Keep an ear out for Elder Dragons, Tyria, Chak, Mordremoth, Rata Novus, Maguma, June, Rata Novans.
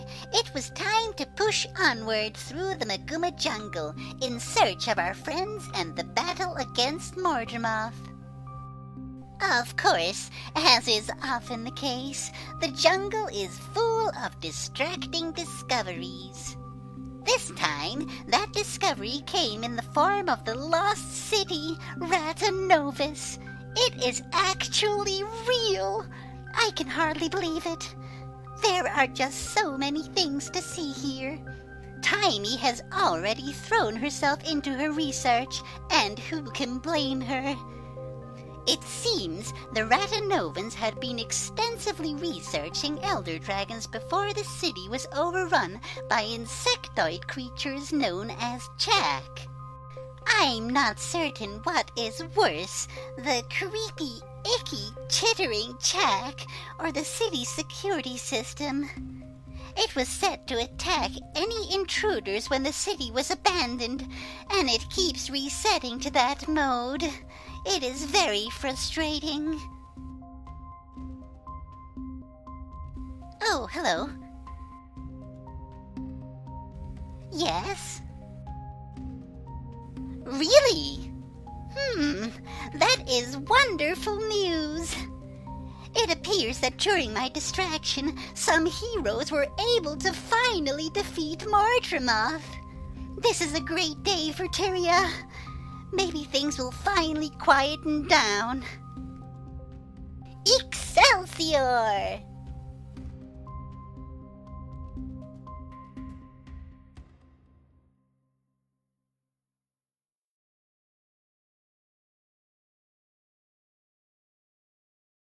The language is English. however, it was time to push onward through the Maguma jungle in search of our friends and the battle against Mordremoth. Of course, as is often the case, the jungle is full of distracting discoveries. This time, that discovery came in the form of the lost city, Rata Novus. It is actually real! I can hardly believe it. There are just so many things to see here. Tiny has already thrown herself into her research, and who can blame her? It seems the Rata Novans had been extensively researching Elder Dragons before the city was overrun by insectoid creatures known as Chak. I'm not certain what is worse, the creepy, icky, chittering Chak or the city's security system. It was set to attack any intruders when the city was abandoned, and it keeps resetting to that mode. It is very frustrating. Oh, hello. Yes? Really? That is wonderful news. It appears that during my distraction, some heroes were able to finally defeat Mordremoth. This is a great day for Tyria. Maybe things will finally quieten down. Excelsior!